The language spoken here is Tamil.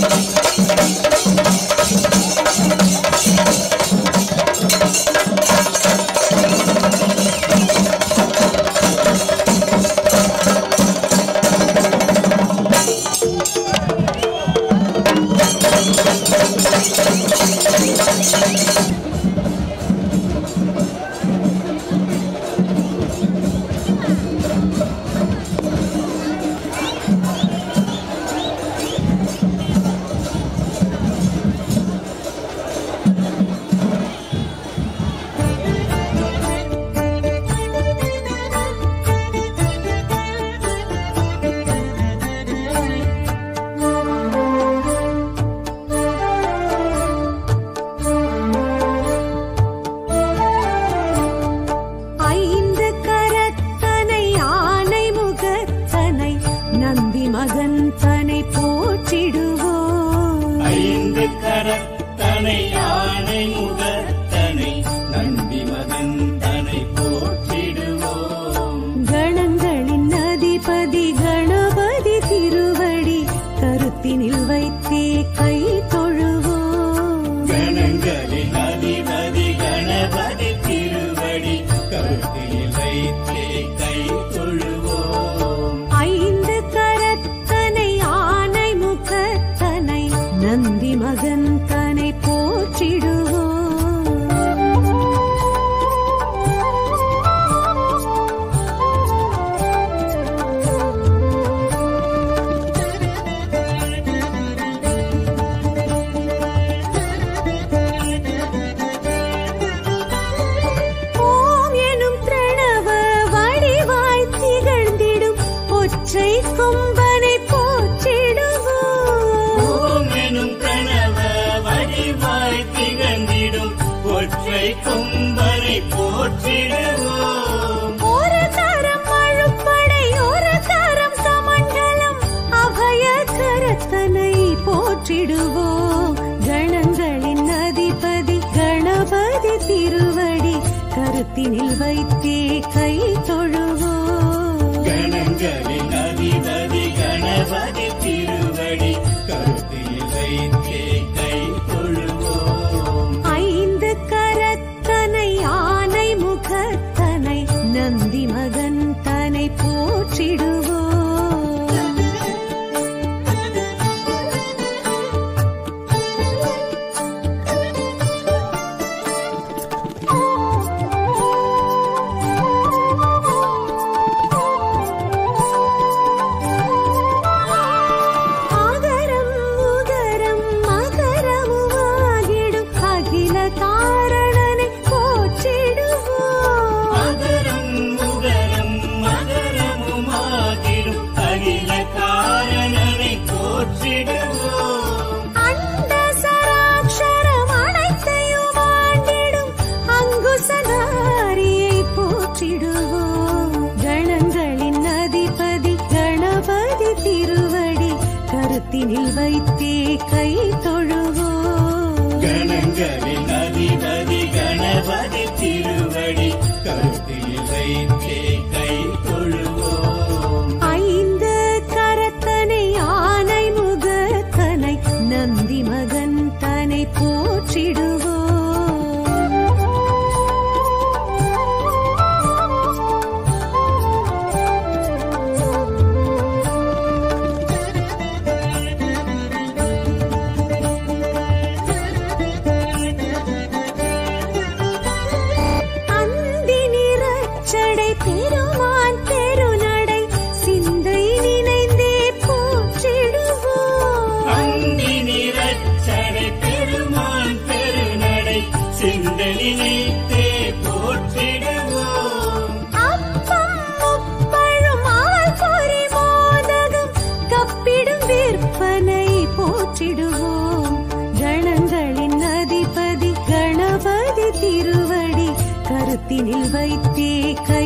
வைத்தே